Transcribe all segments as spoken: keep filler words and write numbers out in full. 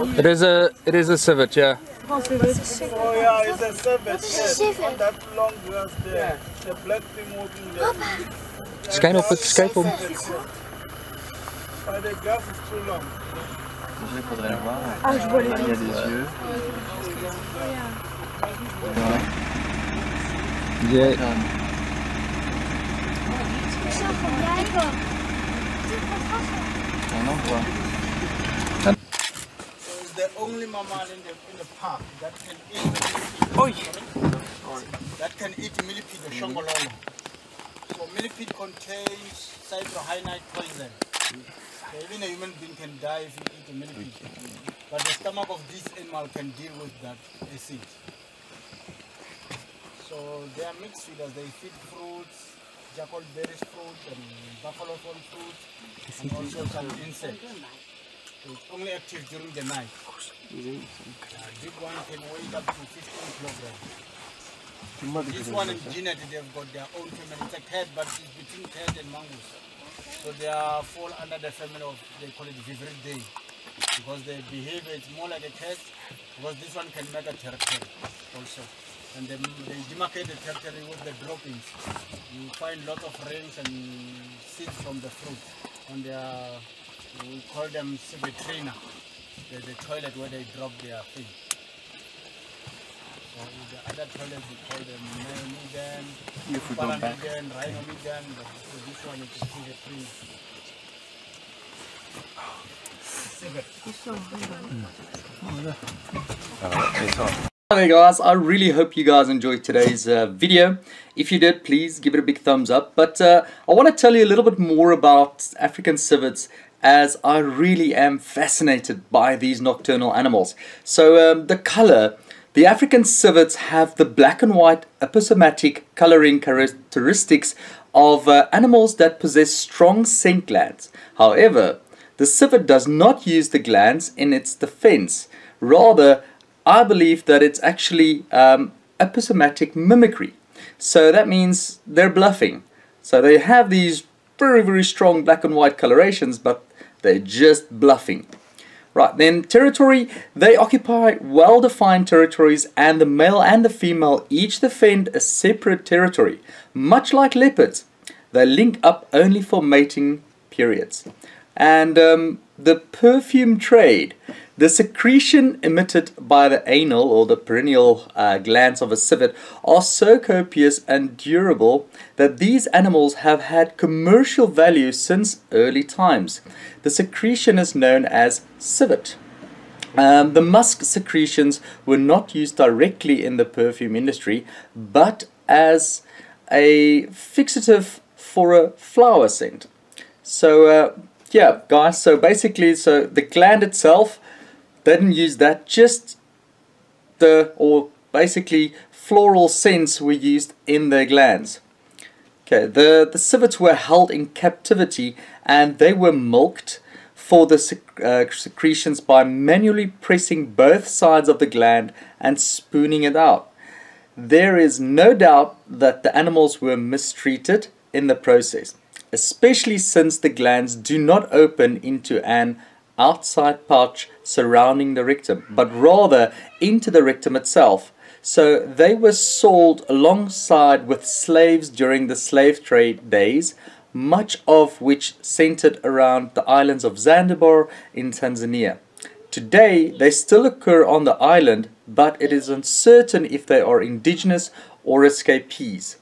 It is a it is a civet, yeah. Oh, yeah, it's a civet. Yes. On that long grass there, the black thing walking there. Sky op het sky op. But the grass is too long. Je voudrais le voir. Ah, je vois les yeux. Il y a des yeux. Yeah. So it's the only mammal in the in the park that can eat millipede. Oi. That can eat millipede or shongololo. So millipede contains cyanide poison. So even a human being can die if you eat a millipede. But the stomach of this animal can deal with that acid. So they are mixed feeders. They feed fruits, jackal berries fruit, and buffalo thorn fruit, and also some insects. So it's only active during the night. A big one can weigh up to fifteen kilograms. This one in Guinea, they've got their own family. It's a cat, but it's between cat and mongoose. So they are fall under the family of, they call it Viverridae, because their behavior is more like a cat, because this one can make a territory also. And they, they demarcate the territory with the droppings. You find lots of rings and seeds from the fruit. And they are, we call them civet trainer. There's a toilet where they drop their thing. So the other toilets we call them Megan, Paramegan, Rhinomegan, but so this one is civet trainer. Civet. It's on. Hello guys, I really hope you guys enjoyed today's uh, video. If you did, please give it a big thumbs up. But uh, I want to tell you a little bit more about African civets, as I really am fascinated by these nocturnal animals. So um, the color, the African civets have the black and white aposematic coloring characteristics of uh, animals that possess strong scent glands. However, the civet does not use the glands in its defense. Rather, I believe that it's actually um, aposematic mimicry. So that means they're bluffing. So they have these very, very strong black and white colorations, but they're just bluffing. Right, then territory. They occupy well-defined territories, and the male and the female each defend a separate territory. Much like leopards, they link up only for mating periods. And um, the perfume trade. The secretion emitted by the anal or the perineal uh, glands of a civet are so copious and durable that these animals have had commercial value since early times. The secretion is known as civet. Um, the musk secretions were not used directly in the perfume industry, but as a fixative for a flower scent. So uh, yeah, guys, so basically, so the gland itself, they didn't use that, just the, or basically floral scents were used in their glands. Okay, the, the civets were held in captivity and they were milked for the sec uh, secretions by manually pressing both sides of the gland and spooning it out. There is no doubt that the animals were mistreated in the process, especially since the glands do not open into an outside pouch surrounding the rectum, but rather into the rectum itself. So they were sold alongside with slaves during the slave trade days, much of which centered around the islands of Zanzibar in Tanzania. Today they still occur on the island, but it is uncertain if they are indigenous or escapees.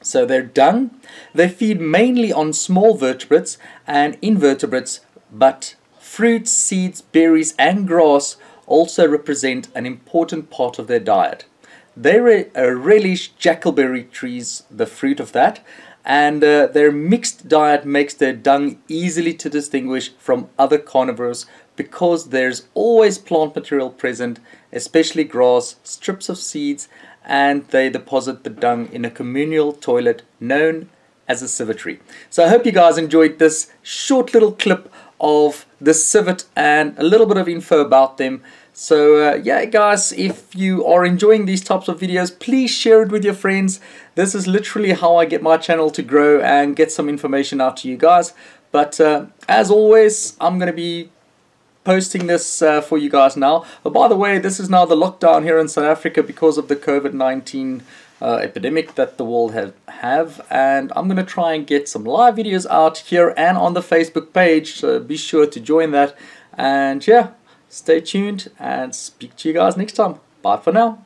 So they're dung. They feed mainly on small vertebrates and invertebrates, but fruits, seeds, berries and grass also represent an important part of their diet. They re uh, relish jackalberry trees, the fruit of that, and uh, their mixed diet makes their dung easily to distinguish from other carnivores because there's always plant material present, especially grass, strips of seeds, and they deposit the dung in a communal toilet known as a civetry. So I hope you guys enjoyed this short little clip of the civet and a little bit of info about them. So uh, yeah guys, if you are enjoying these types of videos, please share it with your friends. This is literally how I get my channel to grow and get some information out to you guys. But uh, as always, I'm gonna be posting this uh, for you guys now. Oh, by the way, this is now the lockdown here in South Africa because of the COVID nineteen uh, epidemic that the world have, have. And I'm going to try and get some live videos out here and on the Facebook page. So be sure to join that. And yeah, stay tuned and speak to you guys next time. Bye for now.